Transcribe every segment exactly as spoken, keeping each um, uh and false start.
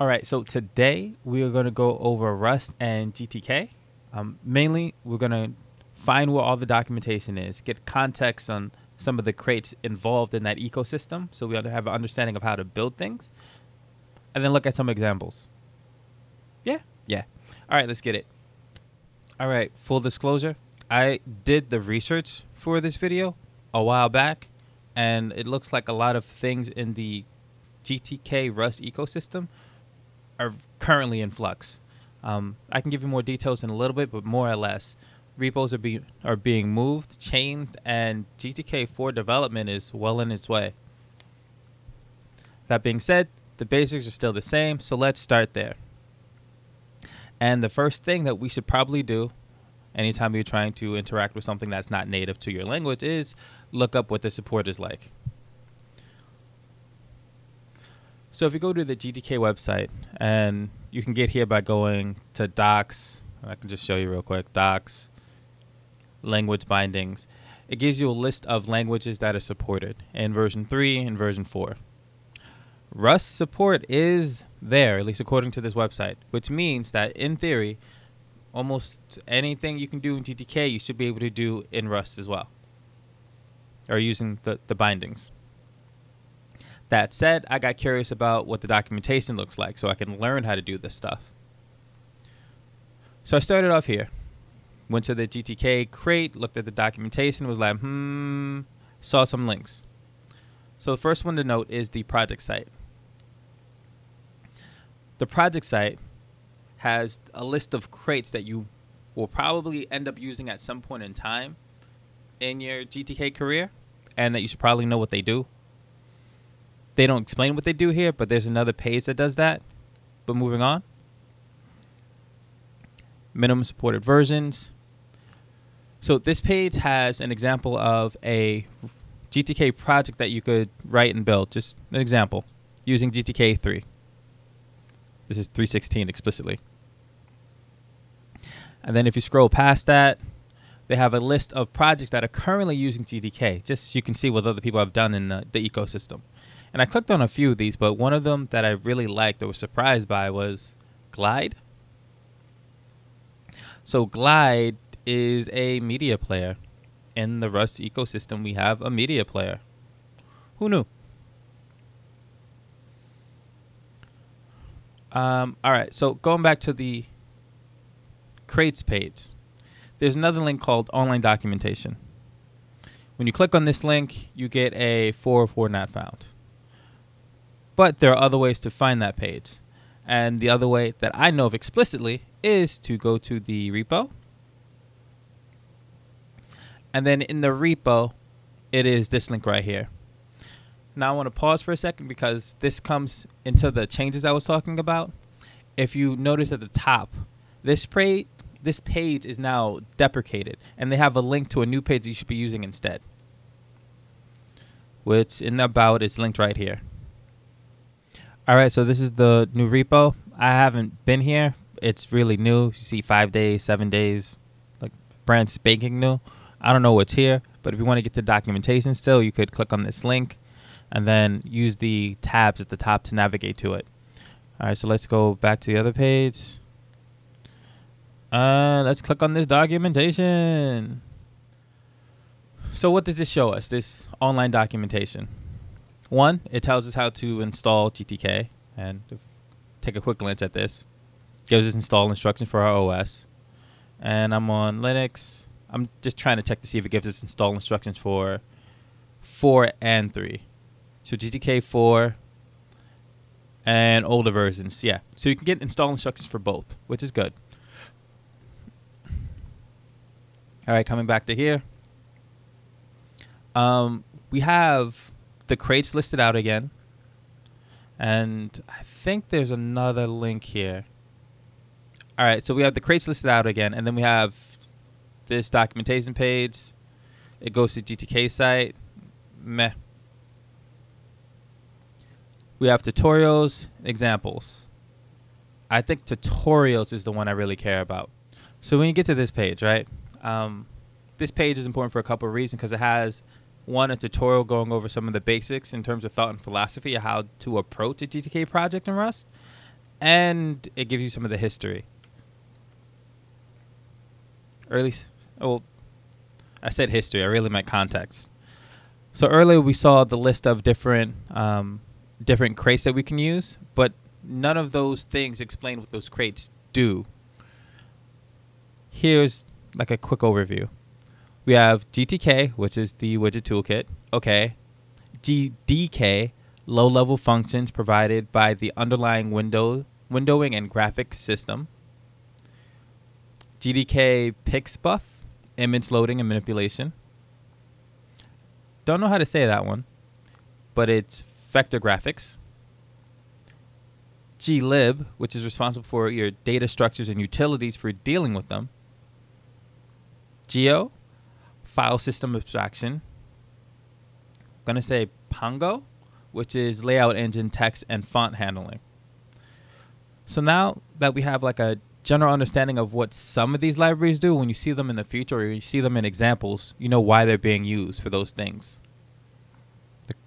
All right, so today we are going to go over Rust and G T K. Um, mainly, we're going to find where all the documentation is, get context on some of the crates involved in that ecosystem so we ought to have an understanding of how to build things, and then look at some examples. Yeah, yeah. All right, let's get it. All right, full disclosure, I did the research for this video a while back, and it looks like a lot of things in the G T K Rust ecosystem are currently in flux. Um, I can give you more details in a little bit, but more or less, repos are, be, are being moved, changed, and G T K four development is well in its way. That being said, the basics are still the same, so let's start there. And the first thing that we should probably do anytime you're trying to interact with something that's not native to your language is look up what the support is like. So if you go to the G T K website, and you can get here by going to docs, I can just show you real quick, docs, language bindings. It gives you a list of languages that are supported in version three and version four. Rust support is there, at least according to this website, which means that in theory, almost anything you can do in G T K, you should be able to do in Rust as well, or using the, the bindings. That said, I got curious about what the documentation looks like so I can learn how to do this stuff. So I started off here. Went to the G T K crate, looked at the documentation, was like, hmm, saw some links. So the first one to note is the project site. The project site has a list of crates that you will probably end up using at some point in time in your G T K career, and that you should probably know what they do. They don't explain what they do here, but there's another page that does that. But moving on. Minimum supported versions. So this page has an example of a G T K project that you could write and build. Just an example using G T K three. This is three sixteen explicitly. And then if you scroll past that, they have a list of projects that are currently using G T K. Just so you can see what other people have done in the, the ecosystem. And I clicked on a few of these, but one of them that I really liked or was surprised by was Glide. So Glide is a media player. In the Rust ecosystem, we have a media player. Who knew? Um, all right, so going back to the crates page, there's another link called Online Documentation. When you click on this link, you get a four oh four not found. But there are other ways to find that page. And the other way that I know of explicitly is to go to the repo. And then in the repo, it is this link right here. Now I want to pause for a second because this comes into the changes I was talking about. If you notice at the top, this, pra this page is now deprecated. And they have a link to a new page you should be using instead, which in the about is linked right here. All right, so this is the new repo. I haven't been here. It's really new. You see five days, seven days, like brand spanking new. I don't know what's here, but if you want to get the documentation still, you could click on this link and then use the tabs at the top to navigate to it. All right, so let's go back to the other page. Uh, let's click on this documentation. So what does this show us, this online documentation? One, it tells us how to install G T K, and take a quick glance at this. Gives us install instructions for our O S. And I'm on Linux. I'm just trying to check to see if it gives us install instructions for four and three. So G T K four and older versions, yeah. So you can get install instructions for both, which is good. All right, coming back to here. Um, we have the crates listed out again, and I think there's another link here. All right, so we have the crates listed out again, and then we have this documentation page. It goes to G T K site. Meh. We have tutorials, examples. I think tutorials is the one I really care about. So when you get to this page, right? Um, this page is important for a couple of reasons because it has one, a tutorial going over some of the basics in terms of thought and philosophy of how to approach a G T K project in Rust. and it gives you some of the history. Or at least, well, I said history. I really meant context. So earlier we saw the list of different um, different crates that we can use, but none of those things explain what those crates do. Here's like a quick overview. We have G T K, which is the widget toolkit. Okay. G D K, low-level functions provided by the underlying window windowing and graphics system. G D K PixBuff, image loading and manipulation. Don't know how to say that one, but it's vector graphics. GLib, which is responsible for your data structures and utilities for dealing with them. Gio, file system abstraction. I'm going to say Pango, which is layout engine, text, and font handling. So now that we have like a general understanding of what some of these libraries do, when you see them in the future or you see them in examples, you know why they're being used for those things.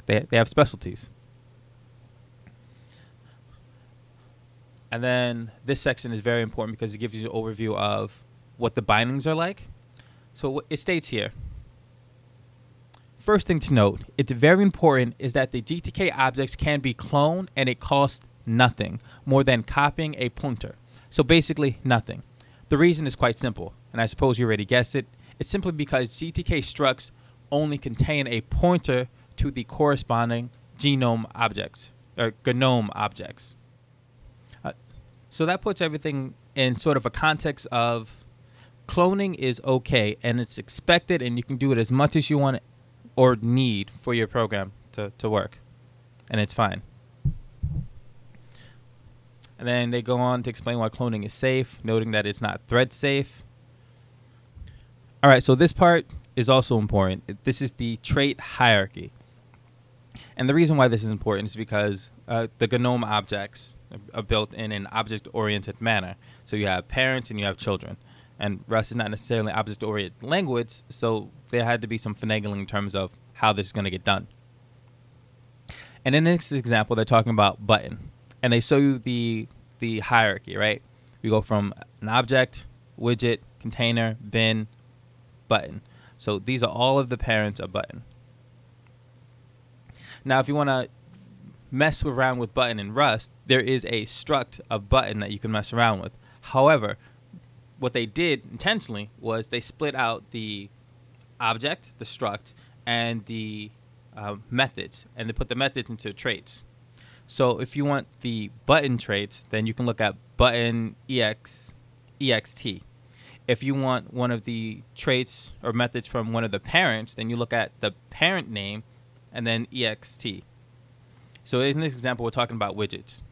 They, they have specialties. And then this section is very important because it gives you an overview of what the bindings are like. So it states here, first thing to note, it's very important, is that the G T K objects can be cloned and it costs nothing more than copying a pointer. So basically nothing. The reason is quite simple, and I suppose you already guessed it. It's simply because G T K structs only contain a pointer to the corresponding GNOME objects, or GNOME objects. So that puts everything in sort of a context of cloning is okay and it's expected and you can do it as much as you want or need for your program to, to work, and it's fine. And then they go on to explain why cloning is safe, noting that it's not thread safe. All right, so this part is also important. This is the trait hierarchy. And the reason why this is important is because uh, the GNOME objects are built in an object-oriented manner. So you have parents and you have children. And Rust is not necessarily an object-oriented language, so there had to be some finagling in terms of how this is going to get done. And in this example, they're talking about button. And they show you the, the hierarchy, right? You go from an object, widget, container, bin, button. So these are all of the parents of button. Now, if you want to mess around with button in Rust, there is a struct of button that you can mess around with. However, what they did intentionally was they split out the object, the struct, and the uh, methods, and they put the methods into traits. So if you want the button traits, then you can look at button ex, ext. If you want one of the traits or methods from one of the parents, then you look at the parent name and then ext. So in this example, we're talking about widgets.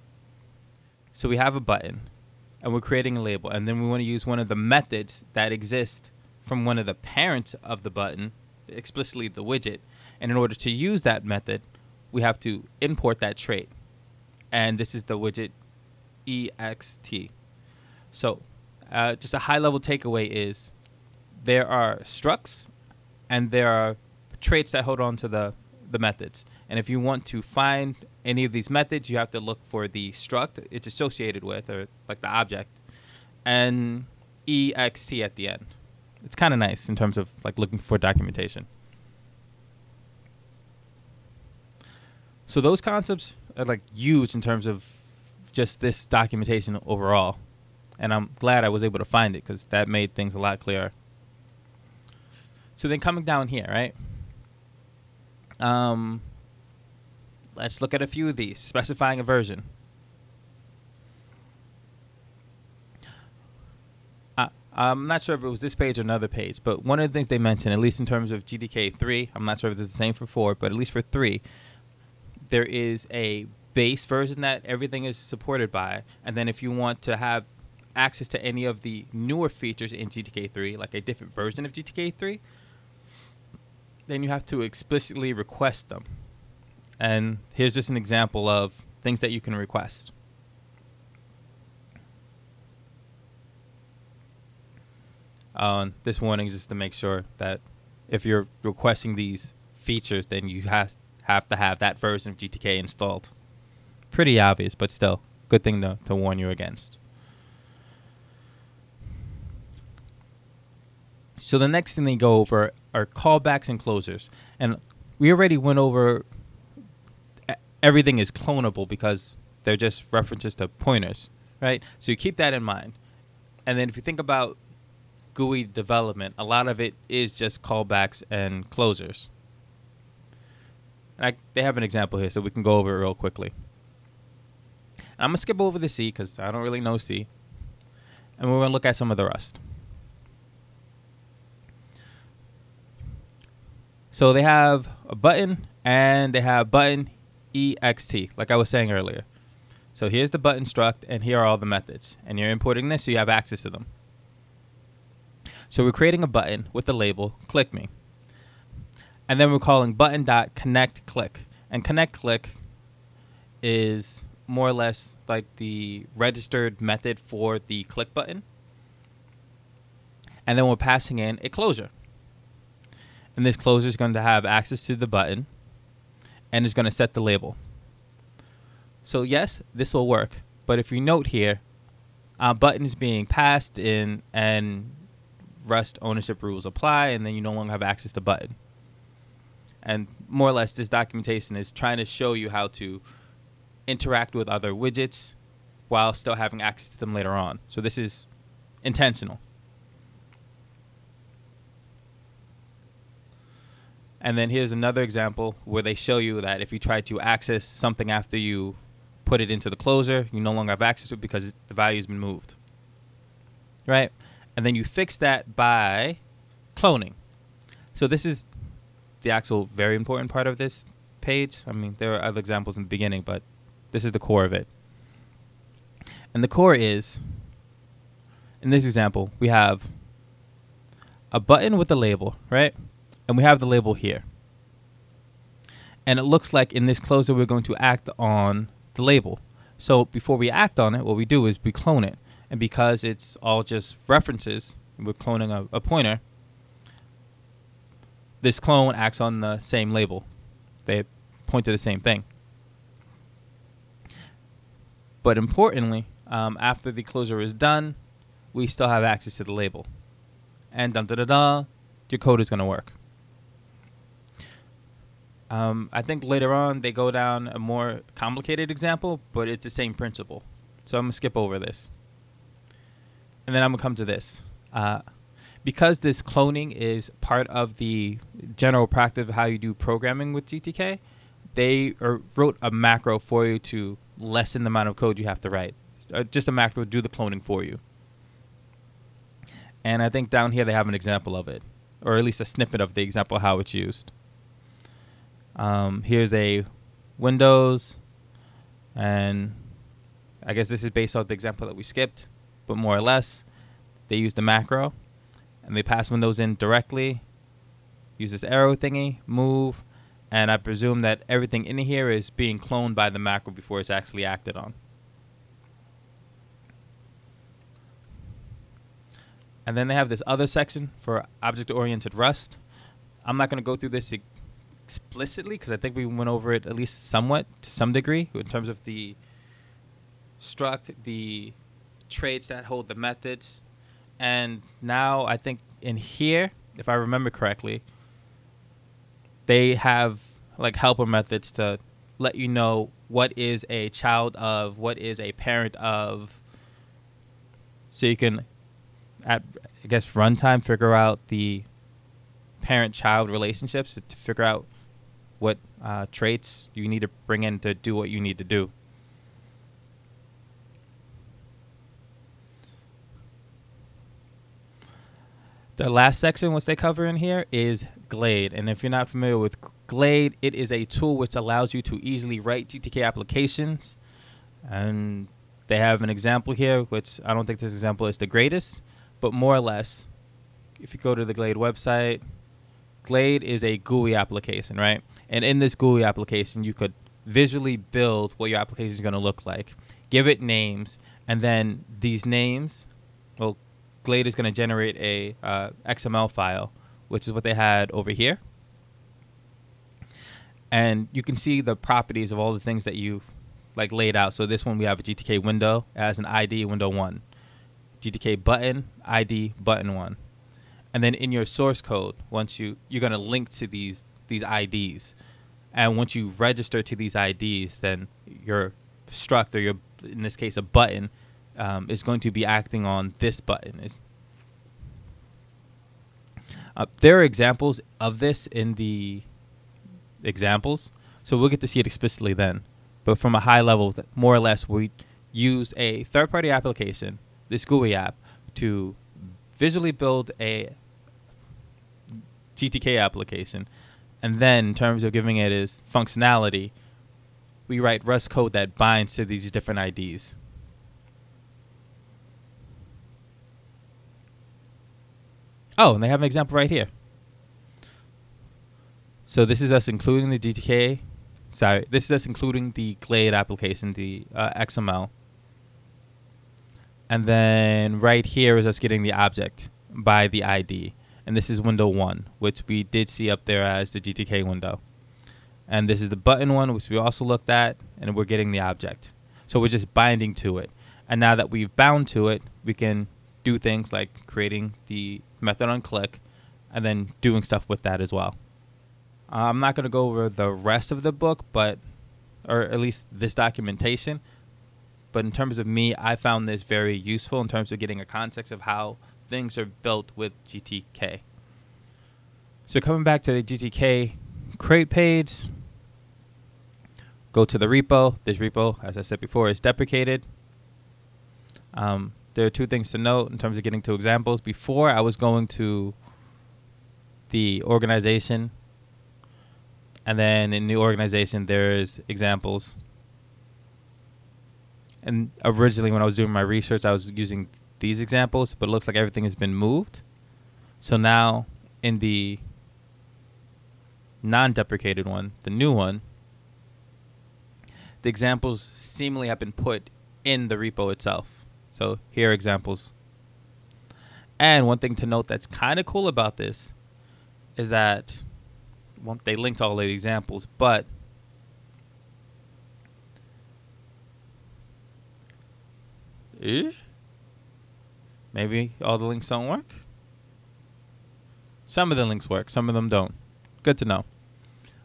So we have a button, and we're creating a label, and then we want to use one of the methods that exist from one of the parents of the button, explicitly the widget. And in order to use that method, we have to import that trait. And this is the widget ext. So uh, just a high-level takeaway is there are structs, and there are traits that hold on to the, the methods. And if you want to find any of these methods, you have to look for the struct it's associated with, or like the object, and ext at the end. It's kind of nice in terms of like looking for documentation. So those concepts are like huge in terms of just this documentation overall. And I'm glad I was able to find it because that made things a lot clearer. So then coming down here, right? Um... Let's look at a few of these. Specifying a version. Uh, I'm not sure if it was this page or another page, but one of the things they mentioned, at least in terms of G T K three, I'm not sure if it's the same for four, but at least for three, there is a base version that everything is supported by. And then if you want to have access to any of the newer features in G T K three, like a different version of G T K three, then you have to explicitly request them. And here's just an example of things that you can request. Um, this warning is just to make sure that if you're requesting these features, then you have, have to have that version of G T K installed. Pretty obvious, but still, good thing to, to warn you against. So the next thing they go over are callbacks and closers. And we already went over everything is clonable because they're just references to pointers, right? So you keep that in mind. And then if you think about G U I development, a lot of it is just callbacks and closers. And I, they have an example here, so we can go over it real quickly. And I'm going to skip over the C because I don't really know C. And we're going to look at some of the Rust. So they have a button, and they have button ext, like I was saying earlier. So here's the button struct, and here are all the methods. And you're importing this, so you have access to them. So we're creating a button with the label click me. And then we're calling button.connectClick. And connectClick is more or less like the registered method for the click button. And then we're passing in a closure. And this closure is going to have access to the button and is going to set the label. So yes, this will work. But if you note here, our button is being passed in and Rust ownership rules apply, and then you no longer have access to button. And more or less, this documentation is trying to show you how to interact with other widgets while still having access to them later on. So this is intentional. And then here's another example where they show you that if you try to access something after you put it into the closure, you no longer have access to it because the value's been moved, right? And then you fix that by cloning. So this is the actual very important part of this page. I mean, there are other examples in the beginning, but this is the core of it. And the core is, in this example, we have a button with a label, right? And we have the label here. And it looks like in this closure, we're going to act on the label. So before we act on it, what we do is we clone it. And because it's all just references, and we're cloning a, a pointer, this clone acts on the same label. They point to the same thing. But importantly, um, after the closure is done, we still have access to the label. And dum-da-da-da, your code is going to work. Um, I think later on they go down a more complicated example, but it's the same principle. So I'm going to skip over this. And then I'm going to come to this. Uh, because this cloning is part of the general practice of how you do programming with G T K, they er, wrote a macro for you to lessen the amount of code you have to write. Uh, just a macro to do the cloning for you. And I think down here they have an example of it, or at least a snippet of the example of how it's used. Um, here's a Windows, and I guess this is based off the example that we skipped, but more or less, they use the macro, and they pass Windows in directly, use this arrow thingy, move, and I presume that everything in here is being cloned by the macro before it's actually acted on. And then they have this other section for object-oriented Rust. I'm not going to go through this e explicitly because I think we went over it at least somewhat to some degree in terms of the struct, the traits that hold the methods. And now I think in here, if I remember correctly, they have like helper methods to let you know what is a child of, what is a parent of, so you can at, I guess, runtime, figure out the parent-child relationships to figure out what uh, traits you need to bring in to do what you need to do. The last section, which they cover in here, is Glade. And if you're not familiar with Glade, it is a tool which allows you to easily write G T K applications. And they have an example here, which I don't think this example is the greatest. But more or less, if you go to the Glade website, Glade is a G U I application, right? And in this G U I application, you could visually build what your application is going to look like, give it names, and then these names, well, Glade is going to generate a uh, X M L file, which is what they had over here. And you can see the properties of all the things that you've like laid out. So this one we have a G T K window as an I D window one, G T K button I D button one, and then in your source code, once you you're gonna link to these these I Ds, and once you register to these I Ds, then your struct or your, in this case, a button um, is going to be acting on this button. It's, uh, there are examples of this in the examples, so we'll get to see it explicitly then. But from a high level, more or less, we use a third-party application, this G U I app, to visually build a G T K application. And then, in terms of giving it its functionality, we write Rust code that binds to these different I Ds. Oh, and they have an example right here. So this is us including the G T K. Sorry, this is us including the Glade application, the uh, X M L. And then right here is us getting the object by the I D. And this is window one, which we did see up there as the G T K window. And this is the button one, which we also looked at, and we're getting the object. So we're just binding to it. And now that we've bound to it, we can do things like creating the method on click and then doing stuff with that as well. I'm not going to go over the rest of the book, but, or at least this documentation, but in terms of me, I found this very useful in terms of getting a context of how things are built with G T K. So coming back to the G T K crate page, go to the repo. This repo, as I said before, is deprecated. Um, there are two things to note in terms of getting to examples. Before, I was going to the organization, and then in the organization, there's examples. And originally, when I was doing my research, I was using these examples, but it looks like everything has been moved. So now in the non-deprecated one, the new one, the examples seemingly have been put in the repo itself. So here are examples. And one thing to note that's kind of cool about this is that, well, they linked all the examples, but eh? Maybe all the links don't work. Some of the links work, some of them don't. Good to know.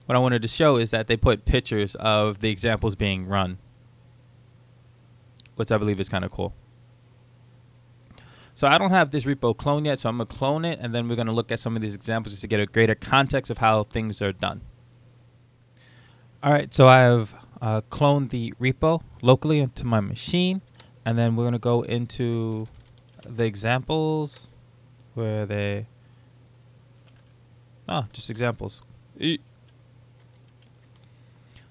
What I wanted to show is that they put pictures of the examples being run, which I believe is kind of cool. So I don't have this repo cloned yet, so I'm going to clone it, and then we're going to look at some of these examples just to get a greater context of how things are done. All right, so I have uh, cloned the repo locally into my machine, and then we're going to go into the examples where they, oh, just examples. E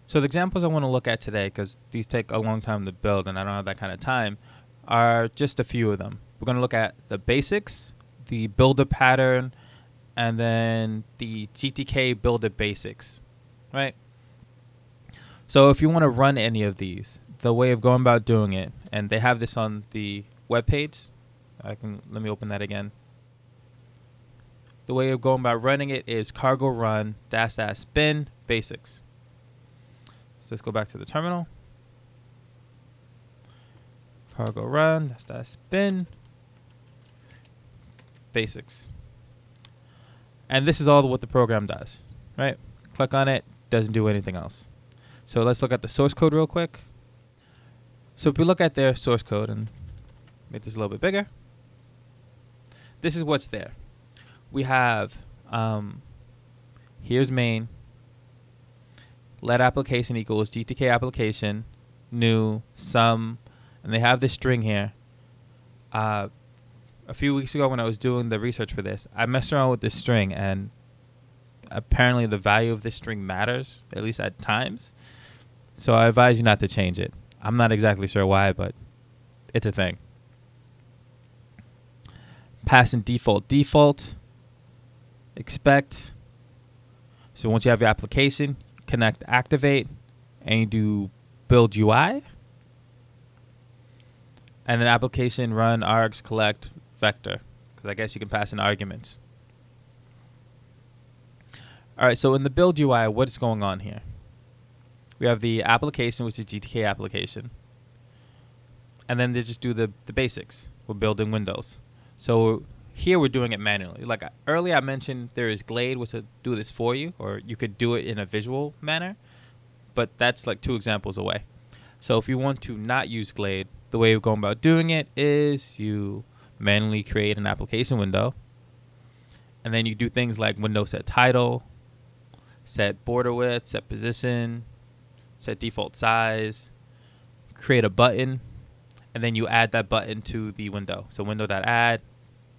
so the examples I want to look at today, because these take a long time to build and I don't have that kind of time, are just a few of them. We're going to look at the basics, the builder pattern, and then the G T K builder basics, right? So if you want to run any of these, the way of going about doing it, and they have this on the web page. I can, let me open that again. The way of going about running it is cargo run dash dash bin basics. So let's go back to the terminal. Cargo run dash dash bin basics. And this is all what the program does, right? Click on it, doesn't do anything else. So let's look at the source code real quick. So if we look at their source code and make this a little bit bigger, this is what's there. We have, um, here's main, let application equals G T K application, new, sum, and they have this string here. Uh, a few weeks ago when I was doing the research for this, I messed around with this string, and apparently the value of this string matters, at least at times. So I advise you not to change it. I'm not exactly sure why, but it's a thing. Pass in default, default, expect. So once you have your application, connect, activate, and you do build U I. And then application run args collect vector, because I guess you can pass in arguments. All right, so in the build U I, what's going on here? We have the application, which is G T K application. And then they just do the, the basics. We're building windows. So here we're doing it manually. Like earlier I mentioned, there is Glade, which will do this for you, or you could do it in a visual manner, but that's like two examples away. So if you want to not use Glade, the way of going about doing it is you manually create an application window, and then you do things like window set title, set border width, set position, set default size, create a button, and then you add that button to the window. So window.add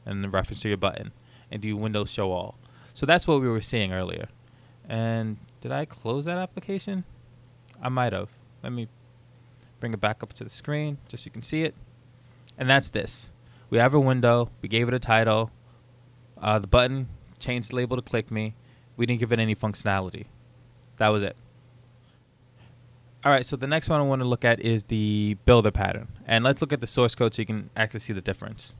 and the reference to your button, and do window show all. So that's what we were seeing earlier. And did I close that application? I might have. Let me bring it back up to the screen just so you can see it. And that's this. We have a window. We gave it a title. Uh, the button changed the label to click me. We didn't give it any functionality. That was it. All right, so the next one I want to look at is the builder pattern. And let's look at the source code so you can actually see the difference.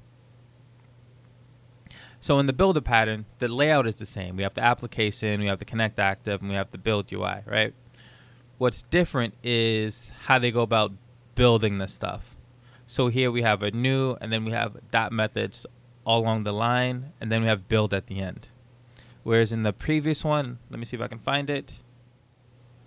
So in the builder pattern, the layout is the same. We have the application, we have the connect active, and we have the build U I, right? What's different is how they go about building this stuff. So here we have a new, and then we have dot methods all along the line, and then we have build at the end. Whereas in the previous one, let me see if I can find it.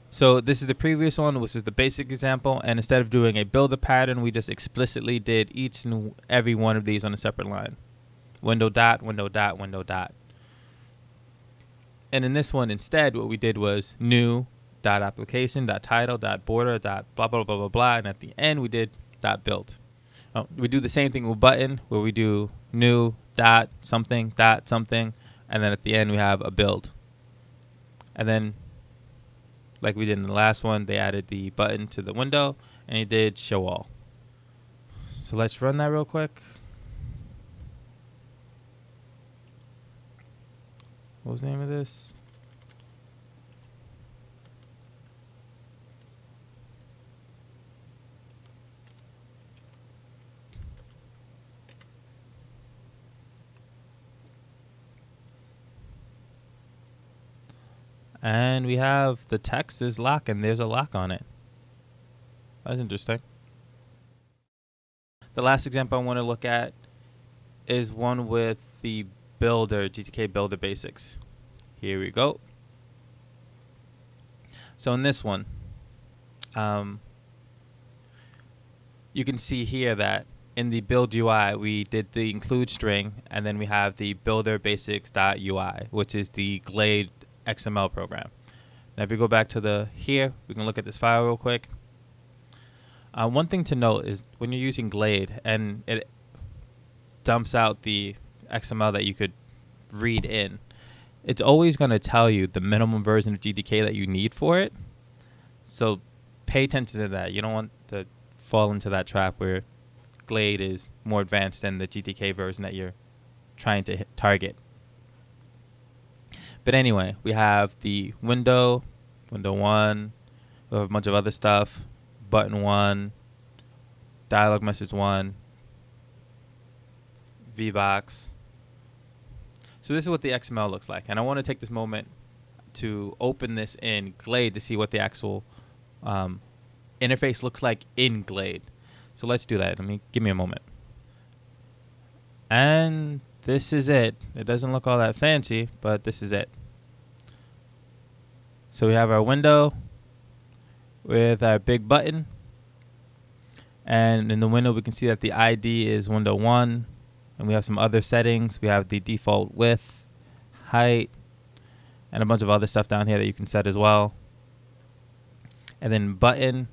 So this is the previous one, which is the basic example, and instead of doing a builder pattern, we just explicitly did each and every one of these on a separate line. Window dot, window dot, window dot. And in this one, instead, what we did was new dot application dot title dot border dot blah, blah, blah, blah, blah, and at the end, we did dot build. Oh, we do the same thing with button, where we do new dot something dot something, and then at the end, we have a build. And then, like we did in the last one, they added the button to the window, and it did show all. So let's run that real quick. What was the name of this? And we have the text is lock, and there's a lock on it. That's interesting. The last example I want to look at is one with the builder, G T K builder basics. Here we go. So in this one, um, you can see here that in the build U I, we did the include string, and then we have the builder basics.ui, which is the Glade X M L program. Now if we go back to the here, we can look at this file real quick. Uh, one thing to note is when you're using Glade and it dumps out the X M L that you could read in, it's always going to tell you the minimum version of G T K that you need for it. So pay attention to that. You don't want to fall into that trap where Glade is more advanced than the G T K version that you're trying to hit target. But anyway, we have the window, window one, we have a bunch of other stuff, button one, dialog message one, VBox. So this is what the X M L looks like, and I want to take this moment to open this in Glade to see what the actual um, interface looks like in Glade. So let's do that. Let me give me a moment. And this is it. It doesn't look all that fancy, but this is it. So we have our window with our big button, and in the window we can see that the I D is window one. And we have some other settings. We have the default width, height, and a bunch of other stuff down here that you can set as well. And then button,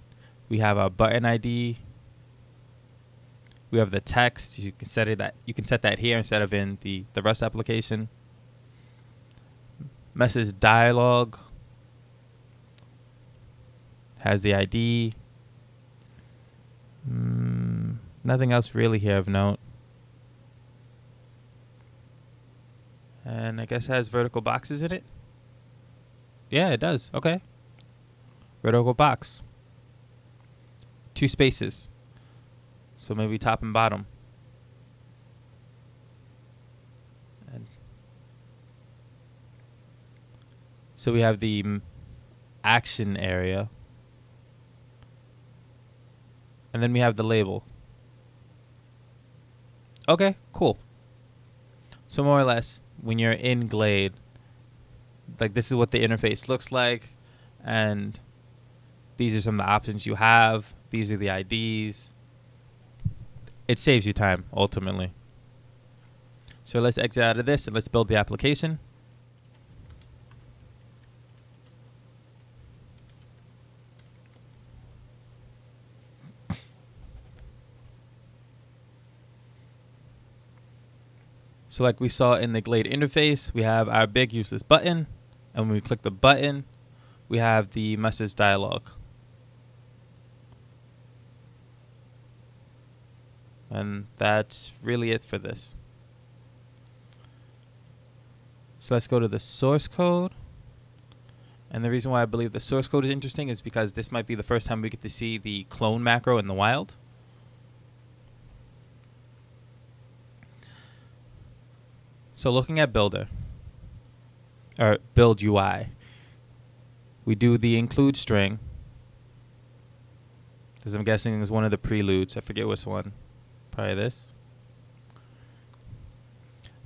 we have our button I D. We have the text. You can set it that you can set that here instead of in the the Rust application. Message dialog has the I D. Mm, nothing else really here of note. And I guess it has vertical boxes in it? Yeah, it does. Okay. Vertical box. Two spaces. So maybe top and bottom. And so we have the action area, and then we have the label. Okay, cool. So more or less, when you're in Glade, like this is what the interface looks like, and these are some of the options you have. These are the I Ds. It saves you time, ultimately. So let's exit out of this and let's build the application. So like we saw in the Glade interface, we have our big useless button, and when we click the button, we have the message dialog. And that's really it for this. So let's go to the source code. And the reason why I believe the source code is interesting is because this might be the first time we get to see the clone macro in the wild. So looking at builder, or build U I, we do the include string. This I'm guessing is one of the preludes. I forget which one. Probably this.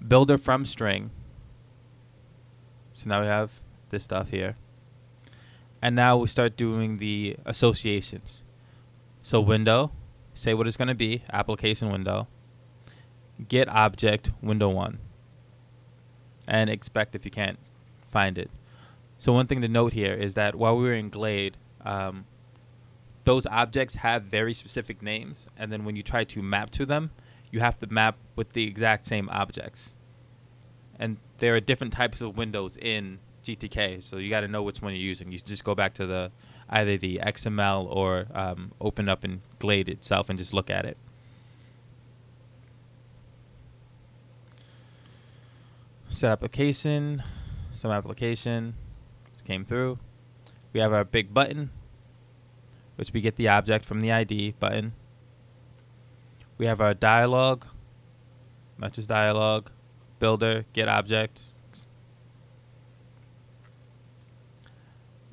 Builder from string. So now we have this stuff here. And now we start doing the associations. So window, say what it's going to be, application window. Get object window one. And expect if you can't find it. So one thing to note here is that while we were in Glade, um, those objects have very specific names, and then when you try to map to them, you have to map with the exact same objects. And there are different types of windows in G T K, so you got to know which one you're using. You just go back to the either the X M L or um, open up in Glade itself and just look at it. Set application, some application just came through. We have our big button, which we get the object from the I D button. We have our dialog, matches dialog, builder, get object,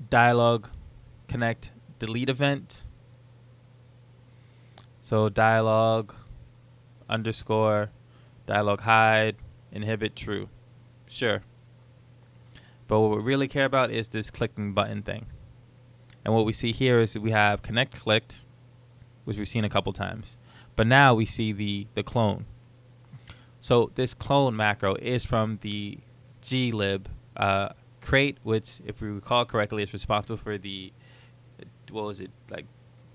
dialog, connect, delete event. So dialog, underscore, dialog hide, inhibit true. Sure. But what we really care about is this clicking button thing. And what we see here is that we have connect clicked, which we've seen a couple times. But now we see the, the clone. So this clone macro is from the glib uh, crate, which, if we recall correctly, is responsible for the, what was it, like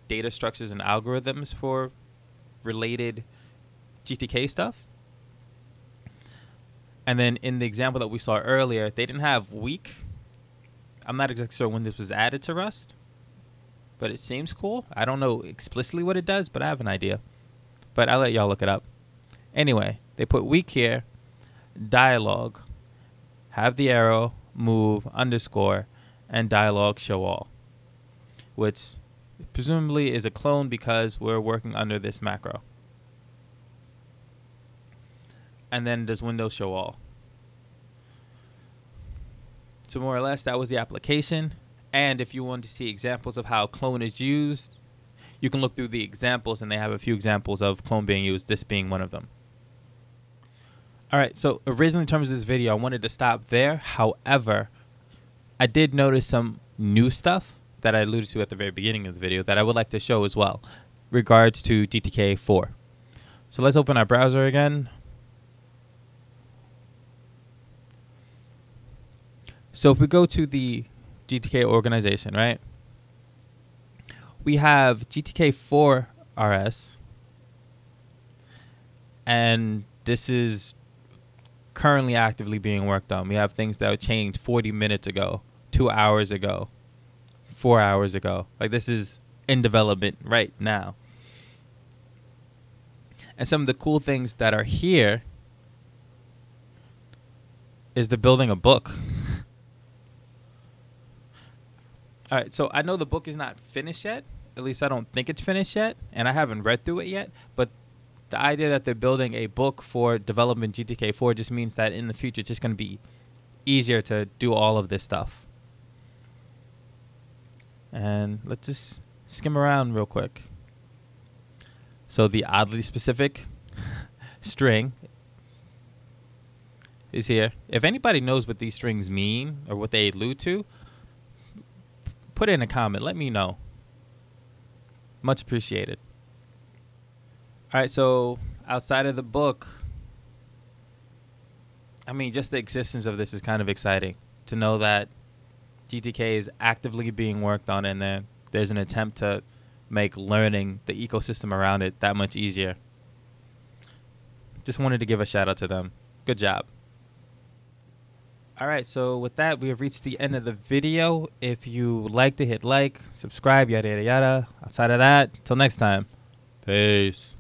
data structures and algorithms for related G T K stuff. And then in the example that we saw earlier, they didn't have weak. I'm not exactly sure when this was added to Rust, but it seems cool. I don't know explicitly what it does, but I have an idea. But I'll let y'all look it up. Anyway, they put weak here, dialog, have the arrow, move, underscore, and dialog show all, which presumably is a clone because we're working under this macro. And then does window show all. So more or less, that was the application. And if you want to see examples of how clone is used, you can look through the examples, and they have a few examples of clone being used, this being one of them. All right, so originally in terms of this video, I wanted to stop there. However, I did notice some new stuff that I alluded to at the very beginning of the video that I would like to show as well, regards to G T K four. So let's open our browser again. So if we go to the G T K organization, right, we have G T K four R S, and this is currently actively being worked on. We have things that were changed forty minutes ago, two hours ago, four hours ago. Like, this is in development right now. And some of the cool things that are here is they're building a book. All right, so I know the book is not finished yet. At least I don't think it's finished yet, and I haven't read through it yet. But the idea that they're building a book for development G T K four just means that in the future it's just going to be easier to do all of this stuff. And let's just skim around real quick. So the oddly specific string is here. If anybody knows what these strings mean or what they allude to, put in a comment. Let me know. Much appreciated. All right, so outside of the book, I mean, just the existence of this is kind of exciting to know that G T K is actively being worked on, and then there's an attempt to make learning the ecosystem around it that much easier. Just wanted to give a shout out to them. Good job. All right, so with that, we have reached the end of the video. If you like to hit like, subscribe, yada, yada, yada. Outside of that, till next time, peace.